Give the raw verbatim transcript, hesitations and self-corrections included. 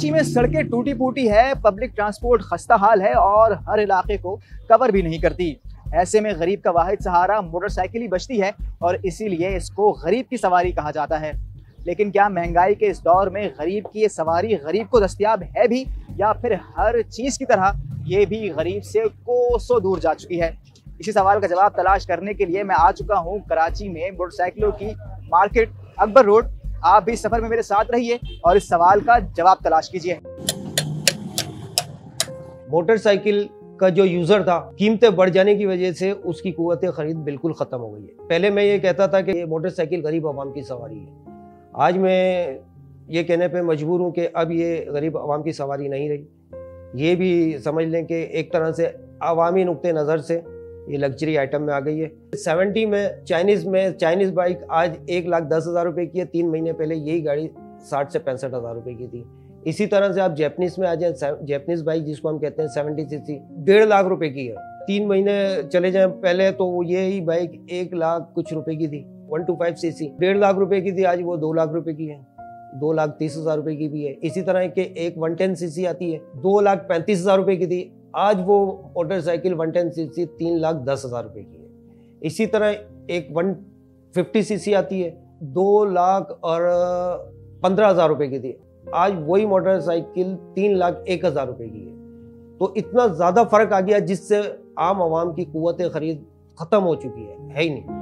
कराची में सड़कें टूटी फूटी है, पब्लिक ट्रांसपोर्ट खस्ता हाल है और हर इलाके को कवर भी नहीं करती। ऐसे में गरीब का वाहिद सहारा मोटरसाइकिल ही बचती है और इसीलिए इसको गरीब की सवारी कहा जाता है। लेकिन क्या महंगाई के इस दौर में गरीब की ये सवारी गरीब को दस्तियाब है भी, या फिर हर चीज़ की तरह ये भी गरीब से कोसों दूर जा चुकी है? इसी सवाल का जवाब तलाश करने के लिए मैं आ चुका हूँ कराची में मोटरसाइकिलों की मार्केट अकबर रोड। आप भी सफ़र में मेरे साथ रहिए और इस सवाल का जवाब तलाश कीजिए। मोटरसाइकिल का जो यूज़र था, कीमतें बढ़ जाने की वजह से उसकी कुव्वत खरीद बिल्कुल ख़त्म हो गई है। पहले मैं ये कहता था कि ये मोटरसाइकिल गरीब आवाम की सवारी है, आज मैं ये कहने पे मजबूर हूँ कि अब ये गरीब आवाम की सवारी नहीं रही। ये भी समझ लें कि एक तरह से आवामी नुक्ते नज़र से ये लग्जरी आइटम में आ गई है। सेवेंटी में चाइनीज़ में चाइनीज़ बाइक आज एक लाख दस हज़ार रुपये की है, तीन महीने पहले यही गाड़ी साठ से पैंसठ हज़ार रुपये की थी। इसी तरह से आप जैपनीज़ में आ जाए, जैपनीज़ बाइक जिसको हम कहते हैं सेवेंटी सी सी डेढ़ लाख रुपए की है, तीन महीने चले जाएं पहले तो यही बाइक एक लाख कुछ रुपए की थी। One two five C C डेढ़ लाख रुपए की थी, आज वो दो लाख रुपए की है, दो लाख तीस हज़ार रुपये की भी है। इसी तरह के एक वन टेन सी सी आती है, दो लाख पैंतीस हज़ार रुपये की थी, आज वो motorcycle one ten C C तीन लाख दस हज़ार रुपये की है। इसी तरह एक वन फिफ्टी सी सी आती है, दो लाख और पंद्रह हज़ार रुपये की थी, आज वही मोटरसाइकिल तीन लाख एक हज़ार रुपये की है। तो इतना ज़्यादा फ़र्क आ गया जिससे आम आवाम की कुव्वत खरीद ख़त्म हो चुकी है, है ही नहीं।